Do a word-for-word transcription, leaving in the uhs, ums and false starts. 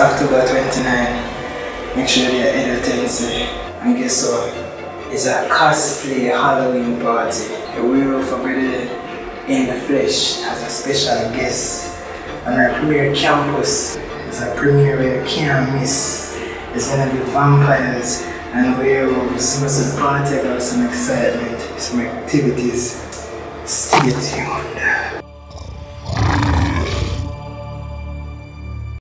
October twenty-ninth. Make sure you're at Edeltense. And guess what? It's a cosplay Halloween party. The werewolf forbidden in the flesh as a special guest on our premier campus. It's a premiere where you can't miss. It's gonna be vampires and werewolves. It's a party, got some excitement, some activities. Stay tuned.